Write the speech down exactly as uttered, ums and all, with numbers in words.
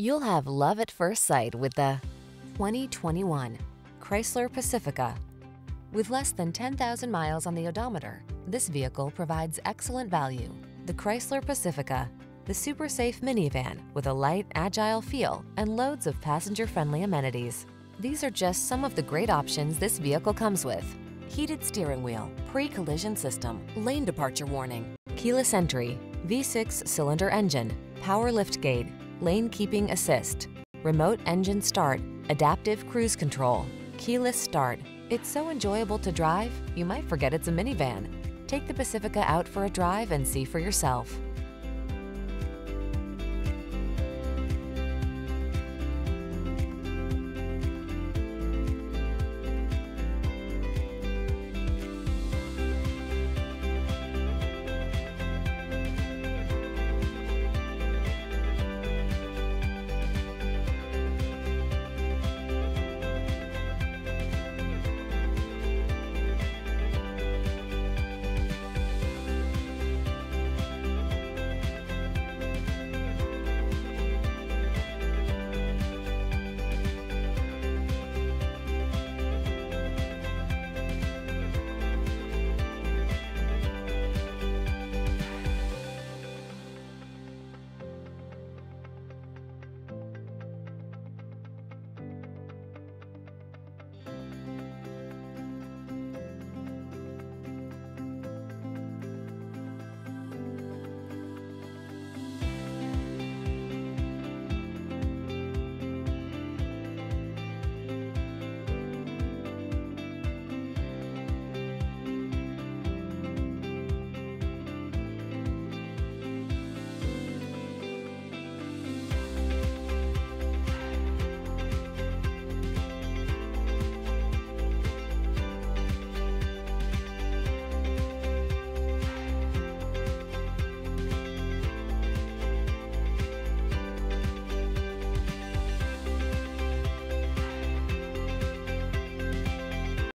You'll have love at first sight with the twenty twenty-one Chrysler Pacifica. With less than ten thousand miles on the odometer, this vehicle provides excellent value. The Chrysler Pacifica, the super safe minivan with a light, agile feel and loads of passenger-friendly amenities. These are just some of the great options this vehicle comes with: heated steering wheel, pre-collision system, lane departure warning, keyless entry, V six cylinder engine, power liftgate, lane keeping assist, remote engine start, adaptive cruise control, keyless start. It's so enjoyable to drive, you might forget it's a minivan. Take the Pacifica out for a drive and see for yourself.